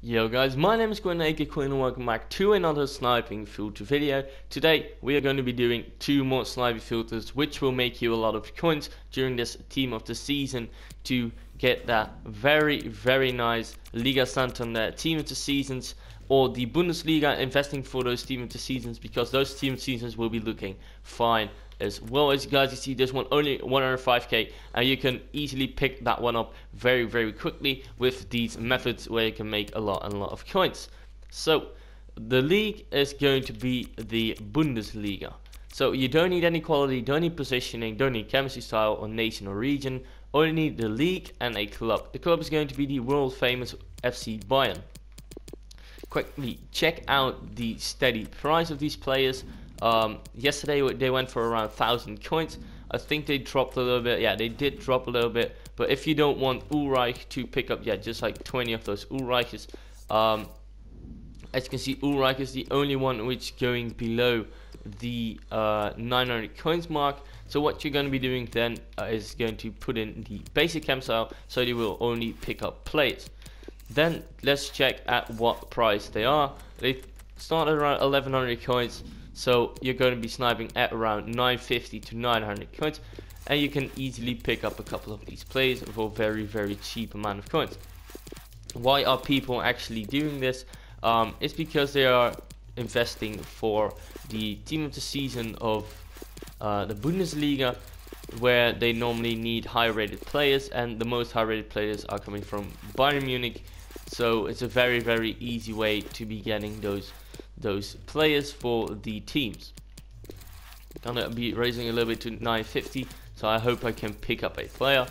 Yo guys, my name is Quinyen and welcome back to another sniping filter video. Today we are going to be doing 2 more sniping filters which will make you a lot of coins during this team of the season to get that very nice Liga Santander team of the seasons or the Bundesliga, investing for those team of the seasons because those team of the seasons will be looking fine as well. As you guys, you see this one only 105k, and you can easily pick that one up very quickly with these methods where you can make a lot and a lot of coins. So the league is going to be the Bundesliga, so you don't need any quality, don't need positioning, don't need chemistry, style or nation or region. Only need the league and a club. The club is going to be the world famous FC Bayern. Quickly check out the steady price of these players. Yesterday they went for around 1,000 coins. I think they dropped a little bit. Yeah, they did drop a little bit, but if you don't want Ulreich to pick up, yeah, just like 20 of those Ulreiches. As you can see, Ulreich is the only one which going below the 900 coins mark. So what you're going to be doing then is going to put in the basic chem style, so they will only pick up players. Then let's check at what price they are. They start at around 1100 coins. So you're going to be sniping at around 950 to 900 coins, and you can easily pick up a couple of these players for very cheap amount of coins. Why are people actually doing this? It's because they are investing for the team of the season of the Bundesliga, where they normally need high rated players, and the most high rated players are coming from Bayern Munich. So it's a very easy way to be getting those players for the teams. Gonna be raising a little bit to 950, so I hope I can pick up a player.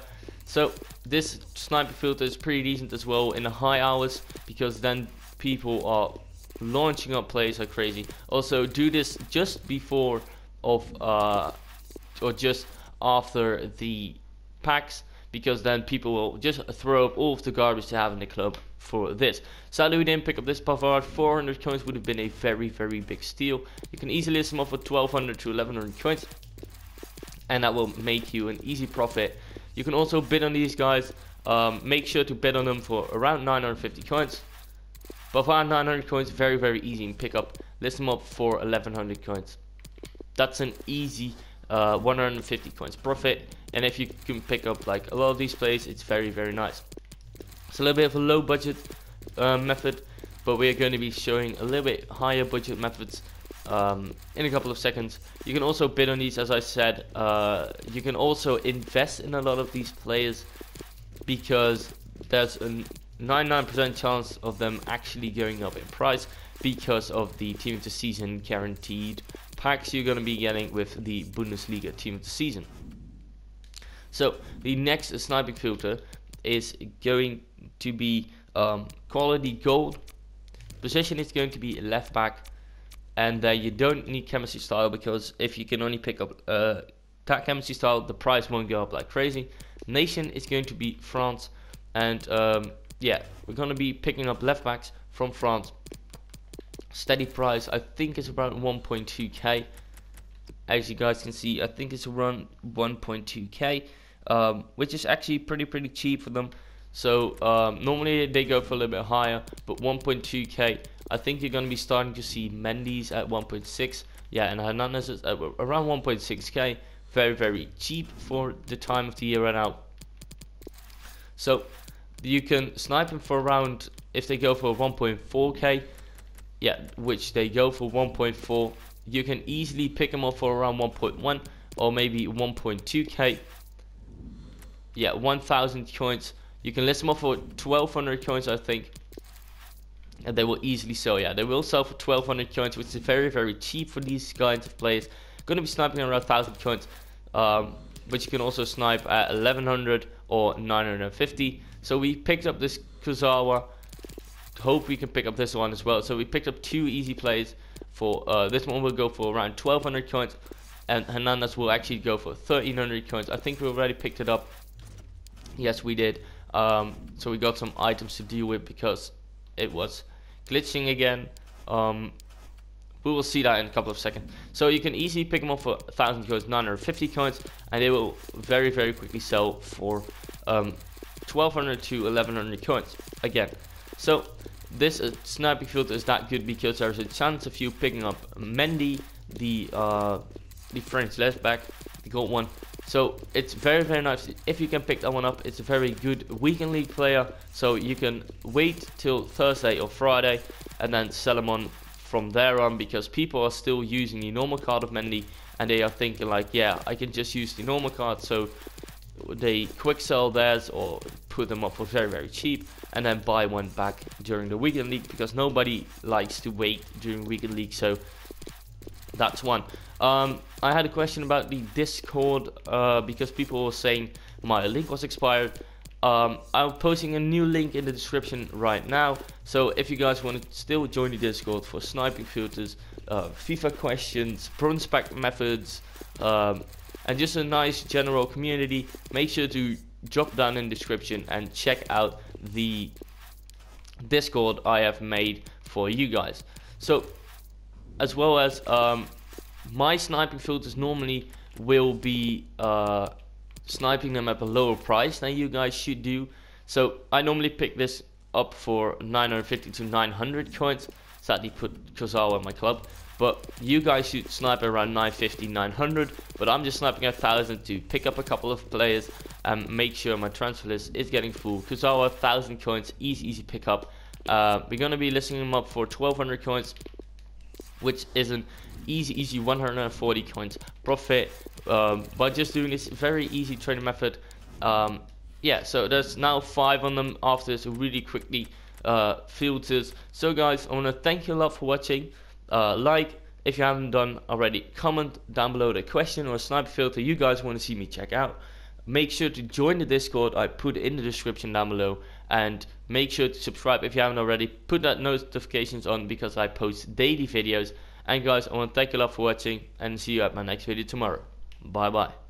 So this sniper filter is pretty decent as well in the high hours, because then people are launching up players like crazy. Also do this just before of or just after the packs, because then people will just throw up all of the garbage they have in the club for this. Sadly we didn't pick up this Pavard. 400 coins would have been a very big steal. You can easily list them off for 1200 to 1100 coins, and that will make you an easy profit. You can also bid on these guys. Make sure to bid on them for around 950 coins. Pavard 900 coins, very easy and pick up. List them up for 1100 coins. That's an easy 150 coins profit, and if you can pick up like a lot of these plays, it's very nice. It's a little bit of a low budget method, but we are going to be showing a little bit higher budget methods in a couple of seconds. You can also bid on these, as I said. You can also invest in a lot of these players, because there's a 99% chance of them actually going up in price because of the team of the season guaranteed packs you're going to be getting with the Bundesliga team of the season. So the next sniping filter is going to be quality gold. Position is going to be left back, and you don't need chemistry style, because if you can only pick up that chemistry style, the price won't go up like crazy. Nation is going to be France, and yeah, we're going to be picking up left backs from France. Steady price, I think it's around 1.2k. as you guys can see, I think it's around 1.2k, which is actually pretty cheap for them. So normally they go for a little bit higher, but 1.2k, I think you're going to be starting to see Mendes at 1.6, yeah, and Hernandez is at around 1.6k. Very cheap for the time of the year right now. So you can snipe them for around, if they go for 1.4k, yeah, which they go for 1.4, you can easily pick them up for around 1.1 or maybe 1.2k. yeah, 1000 coins. You can list them up for 1200 coins, I think, and they will easily sell. Yeah, they will sell for 1200 coins, which is very cheap for these kinds of players. Going to be sniping around 1000 coins, but you can also snipe at 1100 or 950. So we picked up this Kuzawa. Hope we can pick up this one as well. So we picked up 2 easy plays for this one will go for around 1200 coins, and Hernandez will actually go for 1300 coins. I think we already picked it up. Yes, we did. So we got some items to deal with because it was glitching again. We will see that in a couple of seconds. So you can easily pick them up for 1000 coins, 950 coins, and they will very quickly sell for 1200 to 1100 coins again. So This sniper field is that good because there's a chance of you picking up Mendy, the French left back, the gold one. So it's very nice if you can pick that one up. It's a very good weekend league player, so you can wait till Thursday or Friday and then sell him on from there on, because people are still using the normal card of Mendy and they are thinking like, yeah, I can just use the normal card, so they quick sell theirs or put them up for very cheap and then buy one back during the weekend league, because nobody likes to wait during weekend league. So that's one. I had a question about the Discord because people were saying my link was expired. I'm posting a new link in the description right now, so if you guys want to still join the Discord for sniping filters, FIFA questions, bronze pack methods, and just a nice general community, make sure to drop down in the description and check out the Discord I have made for you guys. So as well as my sniping filters normally will be sniping them at a lower price than you guys should do. So I normally pick this up for 950 to 900 coins. Sadly put Kuzawa in my club, but you guys should snipe around 950, 900, but I'm just sniping 1,000 to pick up a couple of players and make sure my transfer list is getting full. Kuzawa, 1,000 coins, easy pick up. We're gonna be listing them up for 1,200 coins, which is an easy 140 coins profit by just doing this very easy trading method. Yeah, so there's now 5 on them after this really quickly filters. So guys, I want to thank you a lot for watching. Like if you haven't done already, comment down below the question or sniper filter you guys want to see me check out. Make sure to join the Discord I put in the description down below, and make sure to subscribe if you haven't already. Put that notifications on because I post daily videos. And guys, I want to thank you a lot for watching and see you at my next video tomorrow. Bye bye.